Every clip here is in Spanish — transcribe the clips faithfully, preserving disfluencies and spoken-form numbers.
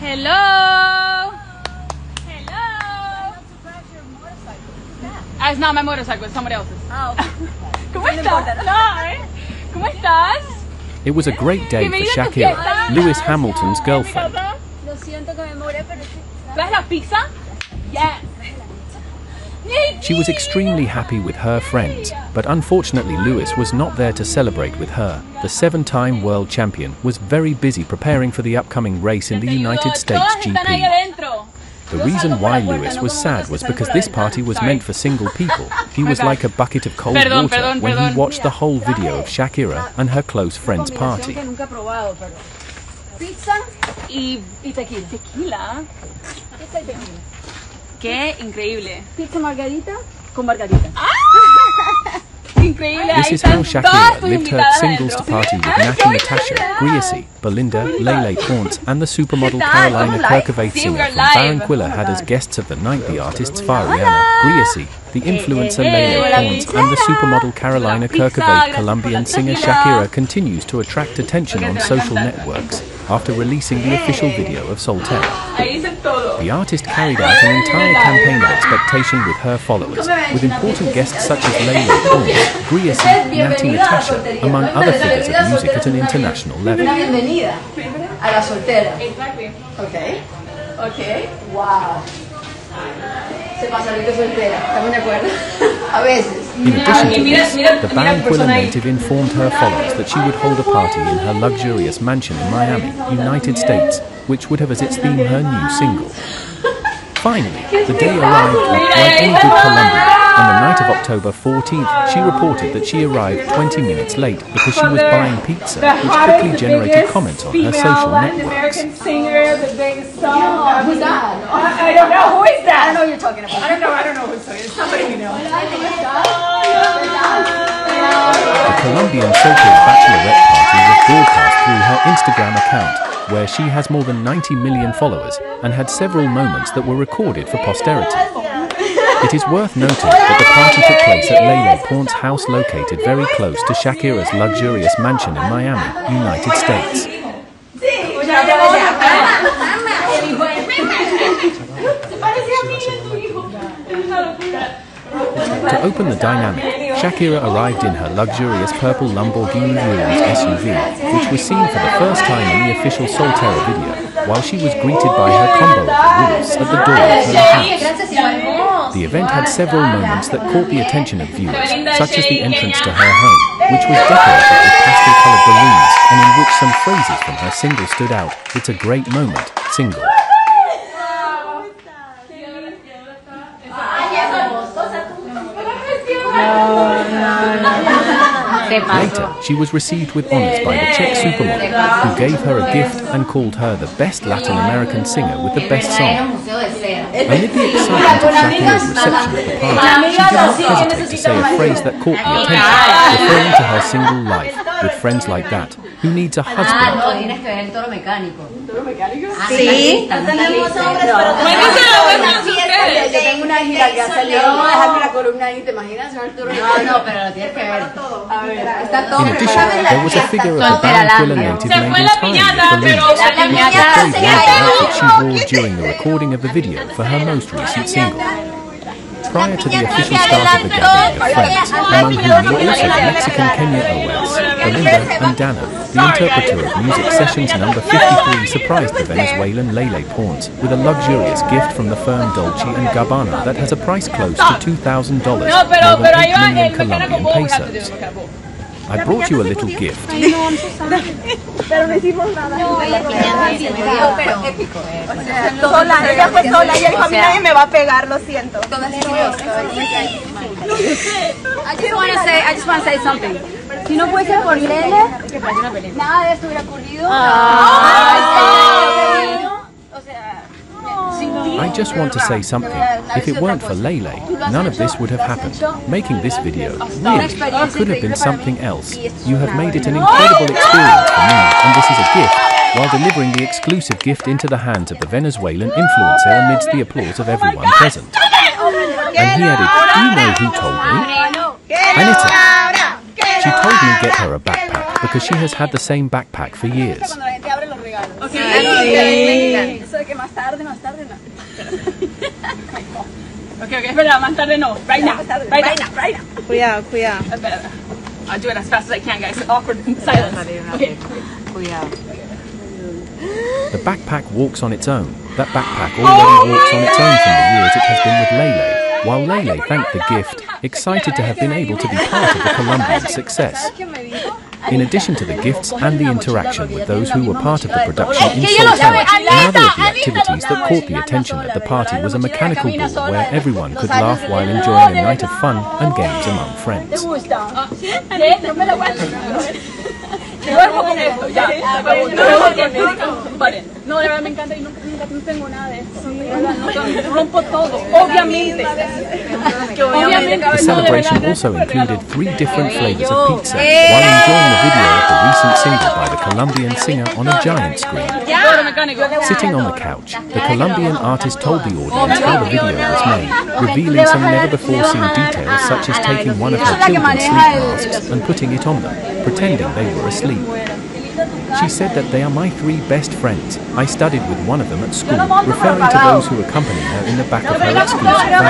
Hello. Hello. Ah, it's not my motorcycle, it's somebody else's. Oh. ¿Cómo estás? No, eh? ¿Cómo estás? It was a great day for Shakira, Lewis Hamilton's girlfriend. Lo siento que me more, pero ¿traes la pizza? Yes. She was extremely happy with her friends, but unfortunately Lewis was not there to celebrate with her. The seven-time world champion was very busy preparing for the upcoming race in the United States G P. The reason why Lewis was sad was because this party was meant for single people. He was like a bucket of cold water when he watched the whole video of Shakira and her close friend's party. Pizza y tequila. Tequila. Pizza y tequila. ¡Qué increíble! Pizza margarita con margarita. ¡Ah! Increíble. This is how Shakira lived her singles to party with Natasha, Griezmann, Belinda, Lele Pons, and the supermodel Carolina Kirkovaite singer from Barranquilla had as guests of the night the artists Fariana, Griezmann, the influencer Lele Pons, and the supermodel Carolina Kirkovaite. Colombian singer Shakira continues to attract attention on social networks after releasing the official video of Soltera. The artist carried out an entire campaign of expectation with her followers, with important guests such as Lele Pons, Griezmann, Nati, Natasha, among other figures of music at an international level. Bienvenida a la soltera. Exactly. Okay. Okay. Wow. Se pasa rico soltera. ¿Estamos de acuerdo? A veces. In addition to this, the Barranquilla native informed her followers that she would hold a party in her luxurious mansion in Miami, United States, which would have as its theme her new single. Finally, the day arrived with Guadalupe, Colombia. On the night of October fourteenth, she reported that she arrived twenty minutes late because she was buying pizza, which quickly generated comments on her social networks. Who's that? I don't know. Who is that? I don't know who you're talking about. I don't know. I don't know who's talking about. Somebody you know. The Colombian so-called bachelorette party was broadcast through her Instagram account, where she has more than ninety million followers and had several moments that were recorded for posterity. It is worth noting that the party took place at Lele Pons' house, located very close to Shakira's luxurious mansion in Miami, United States. To open the dynamic, Shakira arrived in her luxurious purple Lamborghini Urus S U V, which was seen for the first time in the official Soltera video, while she was greeted by her combo of Urus at the door of her house. The event had several moments that caught the attention of viewers, such as the entrance to her home, which was decorated with pastel-colored balloons and in which some phrases from her single stood out. It's a great moment, single. Later, she was received with honors by the Czech supermodel, who gave her a gift and called her the best Latin American singer with the best song. Amid the excitement of Shakira's reception at the party, she did not hesitate to say a phrase that caught the attention, referring to her single life, with friends like that, who needs a husband. Yo tengo una gira que ha salido, no voy a dejarme la columna ahí, ¿te imaginas? No, no, pero lo tienes que ver. A ver, está todo. En addition, there was a figure of a Barranquilla native named Tanya, Belinda, with the outfit she wore during the recording of the video for her most recent single. Prior to the official start of the gathering of friends, among whom were also the Mexican Kanye West, Belinda and Dana, the interpreter of music sessions number fifty-three surprised the Venezuelan Lele Pons with a luxurious gift from the firm Dolce and Gabbana that has a price close to two thousand dollars, more than eight million Colombian pesos. I brought you a little gift. I just want to say, I just want to say something. Si no fuese por Lele, nada de esto hubiera ocurrido. I just want to say something. If it weren't for Lele, none of this would have happened. Making this video really could have been something else. You have made it an incredible experience for me, and this is a gift, while delivering the exclusive gift into the hands of the Venezuelan influencer amidst the applause of everyone present. And he added, "You know who told me? Anita. She told me get her a backpack because she has had the same backpack for years." regalos. Ok. Ay, eso de que más tarde, más tarde, no. Ok, ok, es verdad, más tarde no. Right now, right now, right now. Cuidado, cuidado. Espera, I'll do it as fast as I can, guys. Awkward silence. Okay. Cuidado. The backpack walks on its own. That backpack already oh walks on its own from the years it has been with Lele. While Lele thanked the gift, excited to have been able to be part of the Colombian success. In addition to the gifts and the interaction with those who were part of the production in Soltera, another of the activities that caught the attention at the party was a mechanical ball where everyone could laugh while enjoying a night of fun and games among friends. No, de verdad me encanta y nunca, nunca, no tengo nada de eso. Sí. No, rompo todo, obviamente. obviamente. The celebration also included three different flavors of pizza while enjoying the video of the recent single by the Colombian singer on a giant screen. Sitting on the couch, the Colombian artist told the audience how the video was made, revealing some never-before-seen details such as taking one of her children's sleep masks and putting it on them, pretending they were asleep. She said that they are my three best friends. I studied with one of them at school, referring to those who accompany her in the back of her exclusive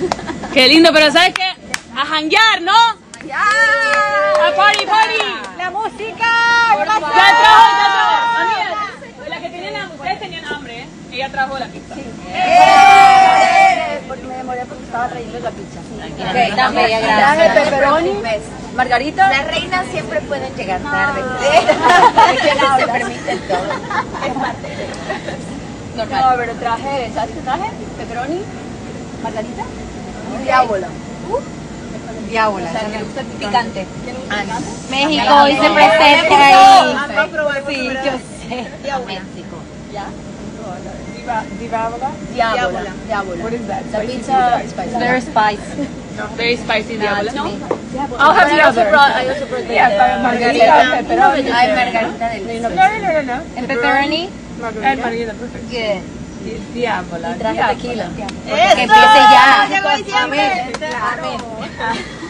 van. Qué lindo, pero ¿sabes qué? A janguear, ¿no? A party, party. La música, ya trajo, ya trajo. Amiga, la que tenían hambre, ustedes tenían hambre, ¿eh? Ella trajo la pizza. Sí. ¡Eh! Porque me demoré porque estaba trayendo la pizza. Ok, dame, okay, gracias. Dame pepperoni, margarita. Las reinas siempre pueden llegar tarde. Porque no se permiten todo. Es parte. Normal. No, pero traje, ¿sabes qué traje? Pepperoni, margarita, diablo. Diabola, o sea, me gusta el picante. Ah, México, hoy se presenta ahí. Sí, yo sé. Diabola. ¿Ya? Diabola. Diabola. Diabola. What is that? La pizza spicy. Very spicy. Very spicy diabola. No. I'll have the other. I also brought the margarita. Pepperoni. Ay, margarita del. No, no, no, no. And pepperoni. Margarita. Perfect. Good. Diábola, y traje tequila. Que empiece ya. Llegó diciembre. Amén.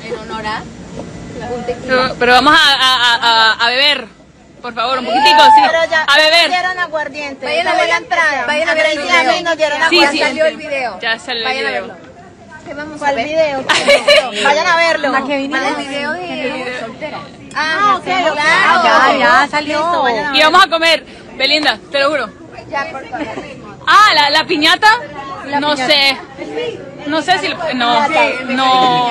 En honor a un tequila. Pero vamos a, a, a, a beber, por favor, un poquitico, sí. A beber. Dieron aguardiente. Vayan a ver la entrada. Vayan a ver el video. Nos dieron aguardiente. Ya salió el video. Ya salió el video. ¿Qué vamos a ver? ¿Cuál video? Vayan a verlo. ¿Para qué vinimos? Para el video de Soltera. Ah, claro. Ya, ya salió. Y vamos a comer, Belinda, te lo juro. Ya, por favor. Ah, la, la piñata, la no piñata. sé, no sé si, no, no,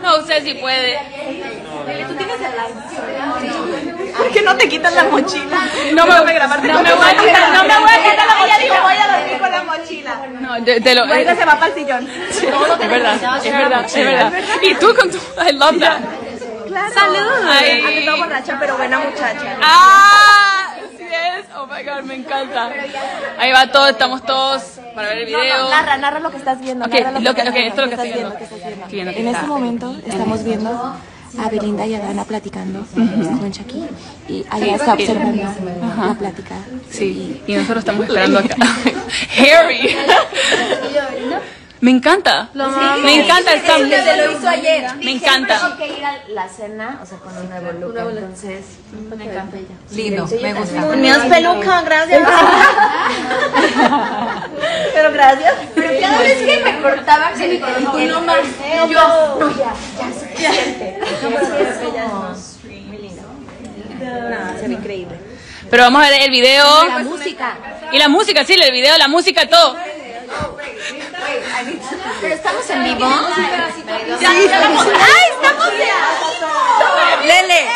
no sé si puede. ¿Tú tienes el ¿Por qué no te quitas la mochila? No me voy a grabar, no me voy a quitar, no me voy a quitar la mochila. Voy a dormir con la mochila. No, te, te lo. Luego se va para el sillón. Es verdad, es verdad, es verdad. Y tú con tu, I love that. Claro. Saludos. Aquí toda borracha, pero buena muchacha. Ah. Oh my god, me encanta. Ahí va todo, estamos todos para ver el video. No, no, narra, narra lo que estás viendo. Okay, lo que, lo que, okay, esto es lo que estoy viendo. Viendo, viendo en este momento estamos viendo a Belinda y a Dana platicando uh-huh. con Shakira. Y allá está observando uh-huh. la plática. Sí, y nosotros estamos esperando acá. Harry. Me encanta, sí, me sí, encanta el cambio. Eso lo hizo ayer. Me encanta. Tengo que ir a la cena, o sea, con un nuevo look, entonces. Me encanta ella. Lindo, sí, me gusta. Con mi peluca, gracias. Pero gracias. Pero cada vez que me cortaba, se me cortaba un no más. Yo, no, ya, ya es suficiente. Muy lindo. No, se ve increíble. Pero vamos a ver el video. Y la música. Y la música, sí, el video, la música, todo. Pero estamos en vivo. Ya, estamos. ¡Ah, estamos en vivo! Lele,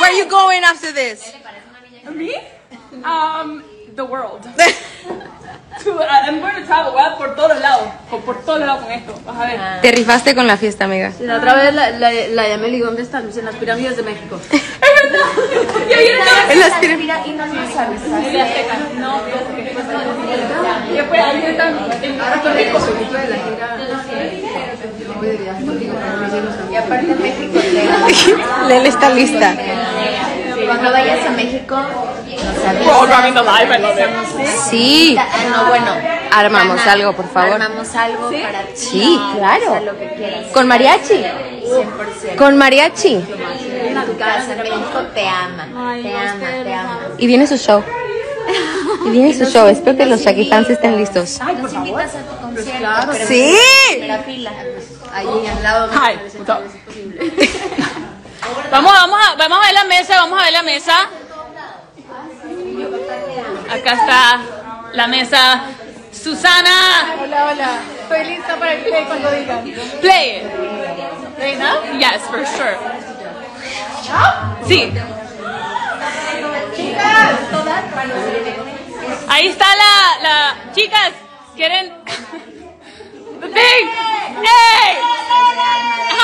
where are you going after this? Me? Um, the world. To, I'm going to travel. Voy a por todos lados. Por todos lados con esto. Vas a ver. Te rifaste con la fiesta, amiga. La otra vez la, la, la llamé y digo, ¿dónde están? En las pirámides de México. ¡Es verdad! Y ahí está. En las pirámides. Y no nos avisaste. Y las tecas. No, no. Y después ahí están. Ahora con el consulito de la gira. Y aparte México. Lele está lista. Cuando vayas a México, nos avisas. Sí. Ah, no, bueno. Armamos Ana, algo, por favor. Armamos algo, ¿sí? Para ti. Sí, claro. O sea, lo que quieras. Con mariachi. cien por ciento. Con mariachi. En tu casa, en México, te aman. Ay, te aman, te, te aman. Y viene su show. Y viene su show. Espero que los Shakira fans estén listos. Ay, por favor. Nos invitas a tu concierto. Claro. Sí. En la fila. Allí al lado. Ay, puta. Vamos, vamos, a, vamos a ver la mesa, vamos a ver la mesa. Acá está la mesa. Susana. Hola, hola. Estoy lista para el play cuando digan. Play. Play now? Yes, for sure. Sí. Chicas, todas. Ahí está la, la... Chicas, ¿quieren? The thing. Hey. Hi.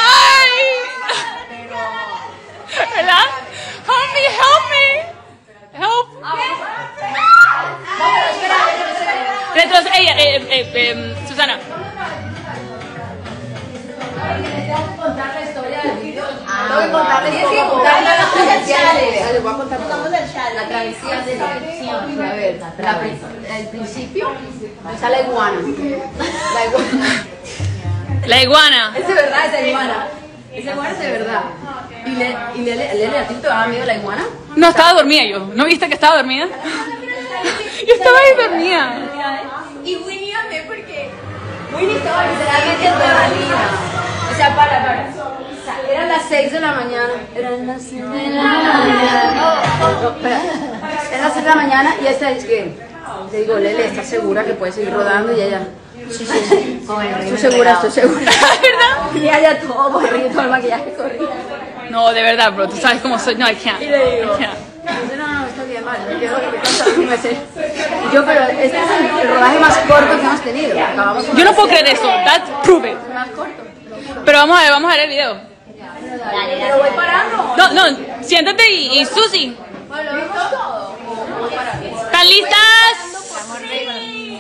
¿Verdad? Help me, help me. Help me. Entonces, ella, eh, eh, eh, Susana. Tengo que contar la historia del video. Tengo que contar la historia. Le voy a contar la travesía de la ficción. A ver, al principio, o sea, la iguana. La iguana. La iguana. Es de verdad, es la iguana. Esa iguana es de verdad. ¿Y Lele, y Lele, Lele a ti te daba miedo la iguana? No, estaba dormida yo. ¿No viste que estaba dormida? Yo estaba ahí dormida. Y Winnie amé porque Winnie estaba literalmente dormida. O sea, para, para. O sea, eran las seis de la mañana. Eran las seis de la mañana. No, espera. Eran las seis de la mañana y esta es que... Le digo, Lele, ¿estás segura que puedes seguir rodando? Y ella... Sí, sí, sí. Estoy segura, estoy segura. ¿Verdad? Y allá todo borrido, todo el maquillaje corrido. No, de verdad, bro, tú sabes cómo soy. No, I can't. Y le digo, no, no, no, está bien mal. Yo, pero este es el rodaje más corto que hemos tenido. Acabamos yo no puedo creer eso. That's prove it. Más corto. Pero vamos a ver, vamos a ver el video. Dale, pero voy parando. No, no, siéntate y, y Susi. ¿Están listas? Sí.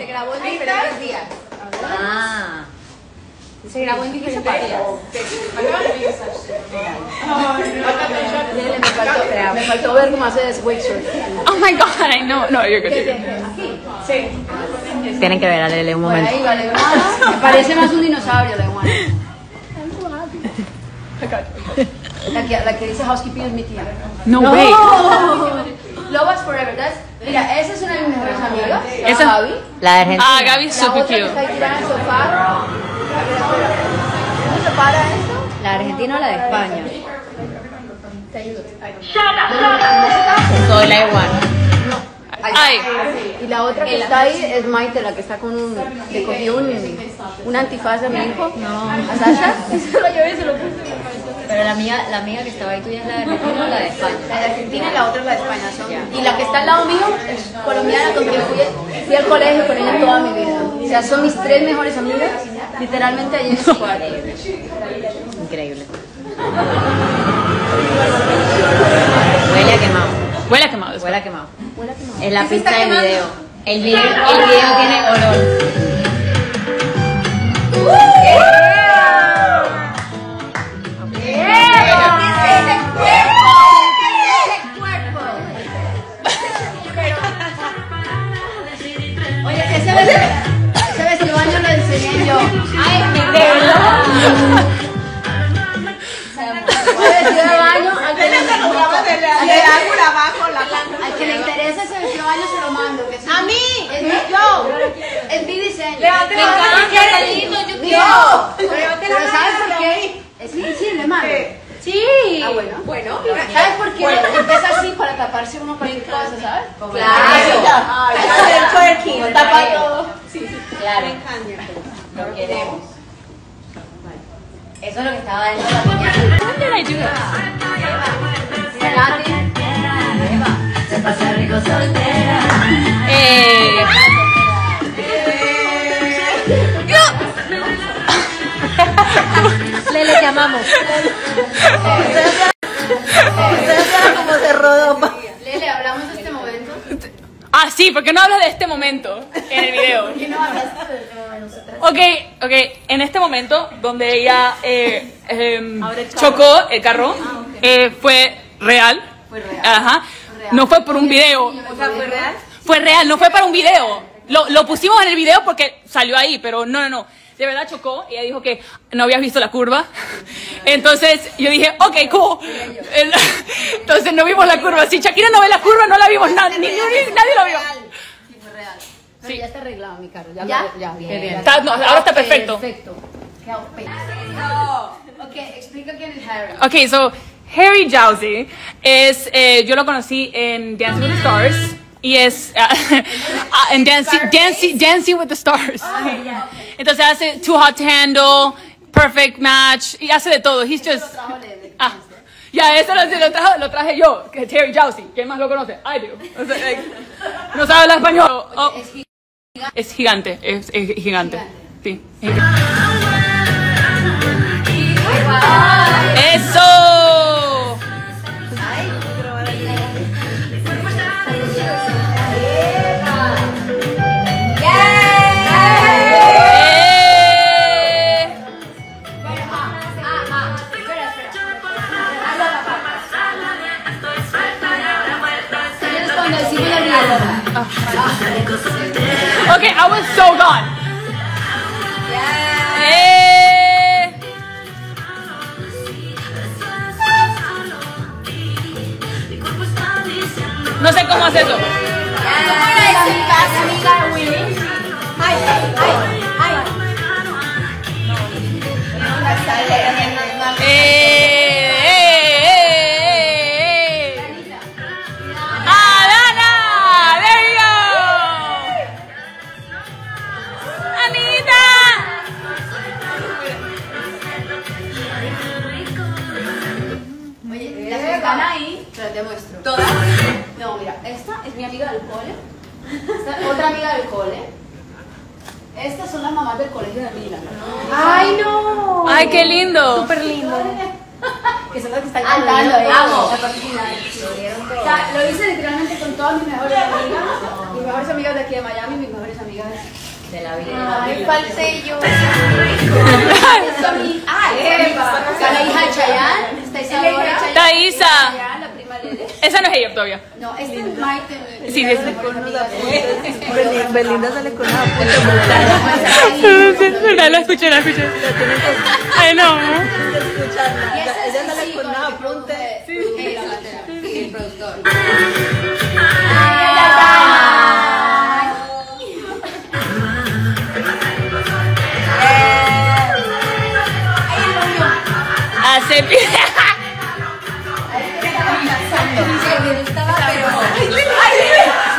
Se grabó en diferentes días. Ah, se grabó en diferentes partes. Me faltó ver cómo haces wake surf. Oh my god, I know. No, yo creo que sí. Tienen que ver a Lele un momento. Ahí vale, me parece más un dinosaurio la iguana. La que, la que dice housekeeping es mi tía. No, no way. Lobas forever. That's, mira, esa es una de mis mejores amigas. Esa es Gaby. La de Argentina. Ah, Gaby es super cute. La tirada en el sofá. ¿Cómo se para esto? ¿La de Argentina o la de España? Te ayudo. Soy la igual. Ay. Y la otra que está ahí es Maite, la que está con un... Le cogí un, un antifaz de mi hijo. No. ¿A Sasha? Se lo llevé y se lo puse. Pero la amiga, la amiga que estaba ahí tuya es la de Argentina o la de España. La de Argentina y la otra es la de España. Son, y la que está al lado mío es colombiana, con quien fui, fui al colegio con ella toda mi vida. O sea, son mis tres mejores amigas, literalmente allí en su cuarto. Increíble. Huele a quemado. Huele a quemado. Huele a quemado. En la pista del video. El video, el video tiene olor. ¿Qué? ¿Sabes el baño lo enseñé yo? Ay, de verdad. ¿Sabes el baño? Al que le interesa ese vestido baño se lo mando. A mí, es mi yo, es mi diseño. Levante la mano, yo quiero. Levante la mano. Pero ¿sabes por qué? Es invisible, madre. Sí. Ah, bueno. Bueno. ¿Sabes por qué? Empieza así para taparse uno cualquier cosa, ¿sabes? Claro. Hacer twerking. Lo tapa todo. Sí, sí. Claro. Lo queremos. Eso es lo que estaba dentro de la mañana. ¿Dónde la ayuda? Se pasa rico soltera. Eh. Lele, te amamos. Ustedes saben cómo se rodó. Lele, ¿hablamos de este momento? Ah, sí, porque no hablas de este momento en el video. ¿Por qué no hablas de nosotras? Ok, ok, en este momento donde ella eh, eh, el chocó el carro, ah, okay. eh, fue real. Fue real. Ajá. Real. No fue por un video. O sea, ¿fue real? Fue real, no fue para un video. Lo, lo pusimos en el video porque salió ahí, pero no, no, no. De verdad chocó. Ella dijo que no habías visto la curva. Entonces yo dije, ok, cool. Entonces no vimos la curva. Si Shakira no ve la curva, no la vimos. Nadie, ni, ni, nadie lo vio. Sí, fue real. Pero ya está arreglado, mi caro. Ya, ¿Ya? ya bien. bien. Está, no, ahora está perfecto. Perfecto. Ok, explica quién es Harry. Ok, so Harry Jowsey es, eh, yo lo conocí en Dancing with the Stars. Y es uh, en Dancing, Dancing, Dancing with the Stars. Oh, yeah. Entonces hace Too Hot to Handle, Perfect Match, y hace de todo. He's just, ah, ya, yeah, eso lo, lo, trajo, lo traje yo, que Harry Jowsey. ¿Quién más lo conoce? I do. O sea, like, no sabe hablar español. Oh, es gigante. Es gigante, es, es gigante. Sí. Eso. Okay, I was so gone. Yeah. Hey. No sé cómo hacer eso. Hey. Muestro. Todas. No, mira, esta es mi amiga del cole. Esta es otra amiga del cole. Estas son las mamás del colegio de Mila. No. ¡Ay, no! ¡Ay, qué lindo! Súper lindo. Que son las que están cantando. ¡Vamos! O sea, lo hice literalmente con todas mis mejores amigas. Mis mejores amigas de aquí de Miami, mis mejores amigas de la vida. ¡Ay, falté yo! ¡Ah, Eva! La hija de Chayanne. ¡La Isa! Esa no es ella todavía. No, esta es Maite. Sí, sí, sí. Belinda sale con una puerta. La escuché, la escuché. Ay, no. Ella sale con una apunte. El productor. Hace pie.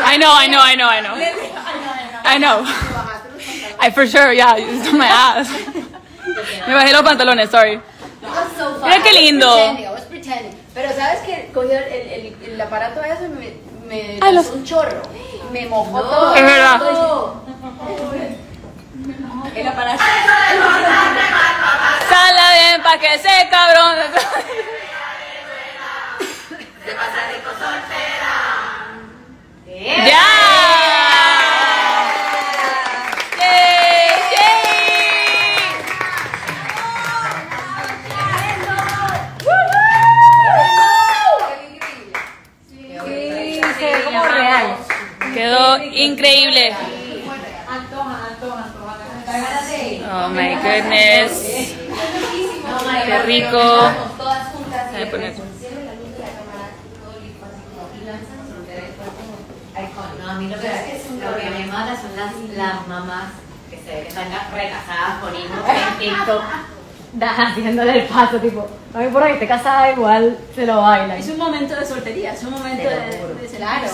I know, I know, I know, I know. I know. I for sure, yeah, it's on my ass. Me bajé los pantalones, sorry. So mira qué lindo. I was pretending, I was pretending. Pero sabes que cogí el, el, el aparato de eso y me, me Ay, los... un chorro. Me mojó no, todo. Es verdad. Todo. El aparato. Sala bien pa' que se cabrón. De Barranquilla, soltera. Yeah. Yeah. Yeah. Yeah. Sí, quedó como real. Quedó increíble. Oh my goodness. Qué rico. No, a mí lo que me mata son las, las mamás que se ven tan recasadas con hijos en TikTok haciéndole el paso, tipo, a mí por ahí esté casada igual se lo bailan. Es un momento de soltería, es un momento de, de, de claro.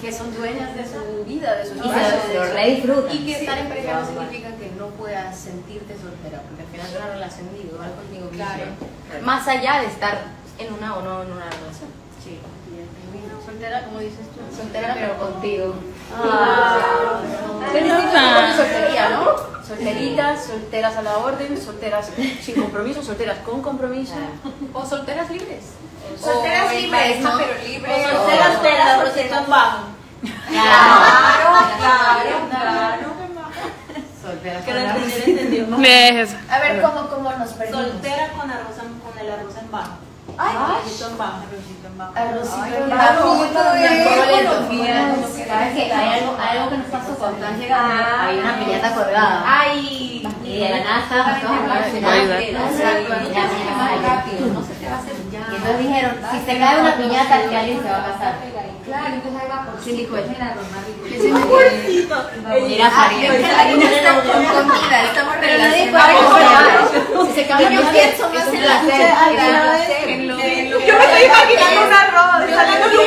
Que son dueñas de su vida, de sus hijos, se lo redisfrutan. Y que estar en pareja no significa que no puedas sentirte soltera, porque al final es una relación individual contigo mismo. Claro. Más allá de estar en una o no en una relación. Sí. Soltera, como dices tú. Soltera, pero contigo. Ah, no. Es una soltería, ¿no? Solteritas, solteras a la orden, solteras sin compromiso, solteras con compromiso. O solteras libres. Solteras libres, ¿no? Pero libres. O solteras solteras, pero si están bajo. Claro, claro, claro. Solteras con arroz en bajo. A ver, ¿cómo nos perdimos? Soltera con el arroz en bajo. Ay, arrocito en baja, arrocito en baja. Arrocito en baja. ¿Sabes qué? Hay algo, algo que nos pasó cuando han llegado. Hay una piñata colgada. Ay. Y de la nada estábamos todos hablando. No se te va a hacer ya. Y entonces dijeron, si se cae una piñata, al que alguien se va a pasar. Claro, entonces ahí va por sí. Dijo, es la normal. Un bolsito. Mira, Farid. Estamos relacionados. Si se cae una piñata, yo me estoy imaginando un arroz, saliendo de un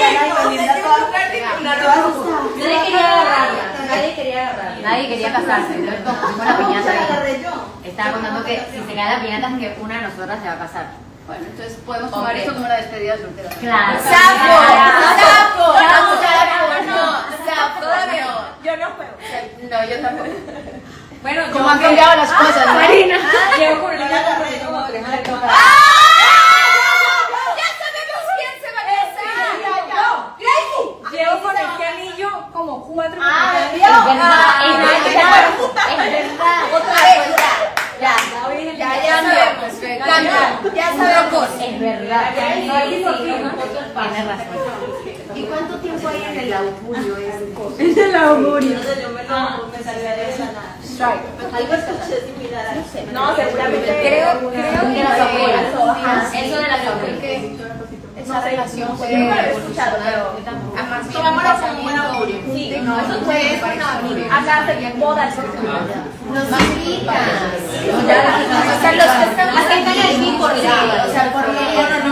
arroz. Nadie quería agarrarla, nadie quería agarrarla, nadie quería casarse, entonces como la piñata ahí. Estaba contando que si se cae la piñata es que una de nosotras se va a casar. Bueno, entonces podemos tomar eso como una despedida soltera. ¡Claro! ¡Sapo! ¡Sapo! ¡Sapo! Yo no puedo. No, yo tampoco. Bueno, como han cambiado las cosas, Marina. Llevo con una carrera como tres años. Llevo con este anillo como cuatro minutos. Ah, es verdad, es verdad. Otra vez, ya, ya, ya sabemos. Ya sabemos. Es verdad. Tienes razón. ¿Y cuánto tiempo hay en el augurio? Es el augurio. Yo me salía de esa nada. Algo escuché similar a eso. No, seguramente. Creo que las abuelas. Eso de las abuelas. Esa relación fue evolucionada. Además, tomámosla como un buen augurio. Sí, eso fue un acá sería boda. Nos visitan. O sea, los que están aquí por ley. O sea, por ley. No, no, no.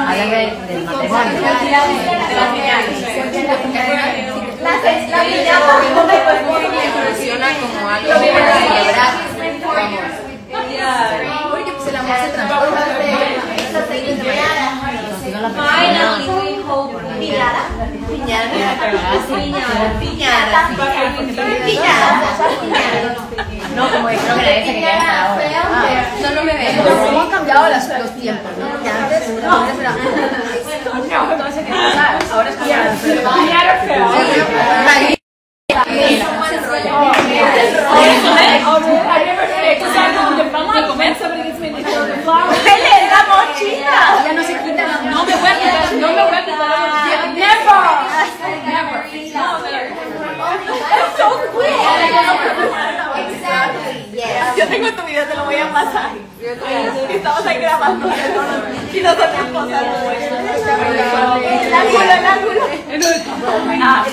La vida funciona como algo para celebrar. Porque pues el amor se transforma de... Finally, we hope. Piñada, piñada, piñada, piñada, piñada. No, como es lo que la gente quería estar ahora. Yo no me veo. ¿Cómo han cambiado los tiempos? Ya antes, no, antes era... No, todo se quedó. Ahora es piñada. Piñada feo. Vamos a comer sobre diez minutos. ¡Huele la mochila! Ya no se quita la mochila. No me voy a quitar, no me voy a quitar la mochila. ¡Never! ¡Never! No, ¡that's so weird! Exactly, yes. Yo tengo tu video, te lo voy a pasar. Estamos ahí grabando. Y nos estamos posando. El ángulo, el ángulo. Ah, a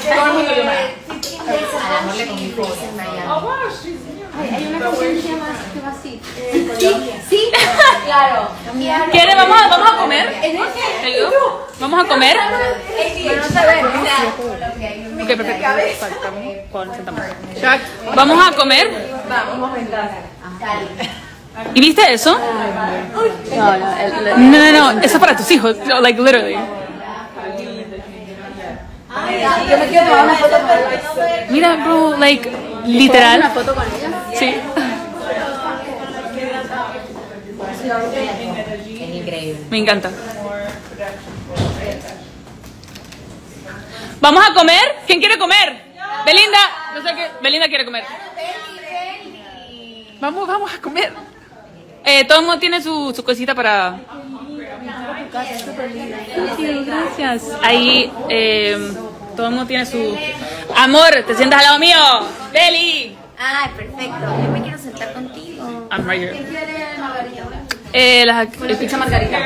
la mole con mi pobre. Oh, wow, she's... Hay una canción que se llama así. Sí, sí, claro. ¿Qué le vamos a, vamos a comer? ¿Vamos a comer? Ok, perfecto. ¿Vamos a comer? Vamos a... ¿Y viste eso? No, no, no. Eso es para tus hijos. Like, literally. Yo me quiero tomar una foto con ella. Mira, bro, like, literal. ¿Una foto con ella? Sí. Me encanta. ¿Vamos a comer? ¿Quién quiere comer? Belinda. No sé qué. Belinda quiere comer. Vamos, vamos a comer. Eh, todo el mundo tiene su, su cosita para... Sí, gracias. Ahí eh, todo el mundo tiene su... Amor, te sientas al lado mío. Beli. Ay, perfecto. Yo me quiero sentar contigo. I'm right here. ¿Qué quiere margarita? Eh, la pizza margarita.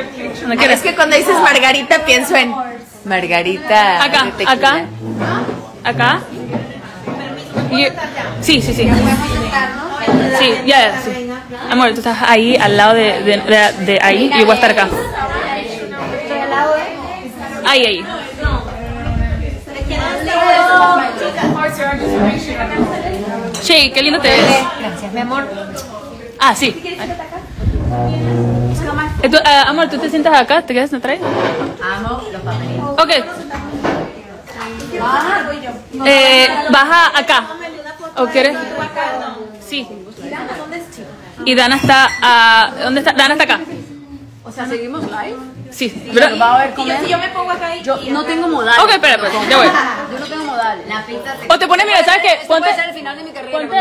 ¿No quieres? Es que cuando dices margarita pienso en margarita. Acá, acá, acá. Sí, sí, sí. Sí, ya, yeah, sí. Amor, tú estás ahí al lado de, de, de, de ahí y yo voy a estar acá. Ahí, ahí. Che, qué lindo te ves. Gracias, mi amor. Ah, sí. ¿Tú, uh, amor, ¿tú te sientas acá? ¿Te quedas atrás? Amo los papeles. Ok. Eh, baja acá. ¿O quieres? Sí. Y Dana está... Uh, ¿dónde está? Dana está acá. O sea, ¿seguimos live? Sí, sí, pero va a haber comer. Si yo, si yo me pongo acá y yo y no tengo modal. Ok, espera, espera, ya voy. Yo no tengo modal. La pizza te... O te pones, mira, ¿sabes qué? Ponte al final de mi carrera. Ponte...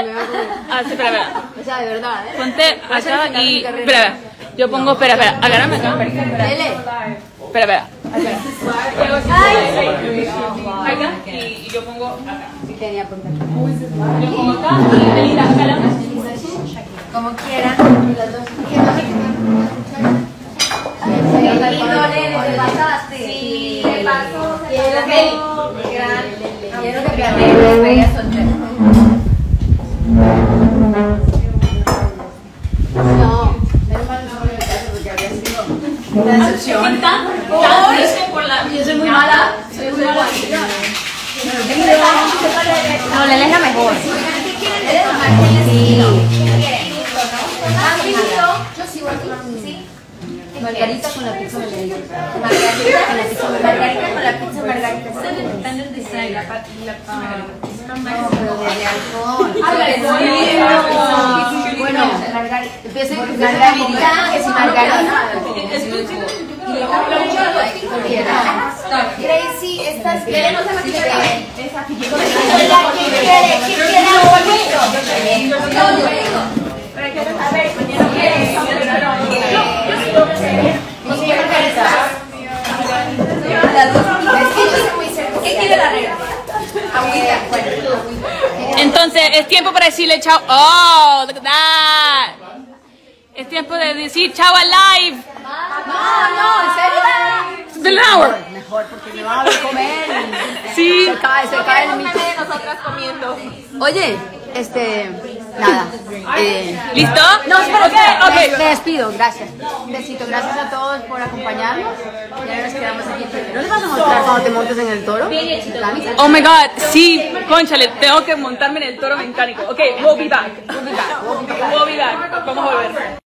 Ah, sí, espera, espera. O sea, de verdad, ¿eh? Ponte acá y... Espera, espera. Yo pongo, espera, espera. Agárrame acá. Lele. Espera, espera. Acá y yo pongo acá. Quería apuntar. Yo pongo acá y Belinda, acá la mano. Como quiera. Sí, le paso. Quiero que me soltera. No, pero para no volver a casa porque había sido la excepción. Yo soy muy mala, soy muy mala. No, Lele es la mejor. Yo sí voy a tomar un sí. Margarita con la pizza margarita. Margarita con la pizza margarita. Margarita con la pizza margarita. Están en el design, la pata y la pata. No, pero de alcohol. Ah, bueno, margarita. Empieza con margarita, es margarita. Gracie, estás bien. ¿Quién quiere? ¿Quién quiere abuelito? A ver, ¿quién quiere? Entonces es tiempo para decirle chao. Oh, look at that. Es tiempo de decir chao al live. No, no, en serio. Mejor porque me van a comer. Sí. Se cae, se cae el mito de nosotras comiendo. Oye, este. Nada. Eh, ¿Listo? No, espera, okay, okay. Me, me despido, gracias. Besito, gracias a todos por acompañarnos. Ya nos quedamos aquí. ¿No les vas a mostrar cuando te montes en el toro? Oh my god, sí, conchale, tengo que montarme en el toro mecánico. Ok, we'll be back. We'll be back. We'll be back. Vamos a volver.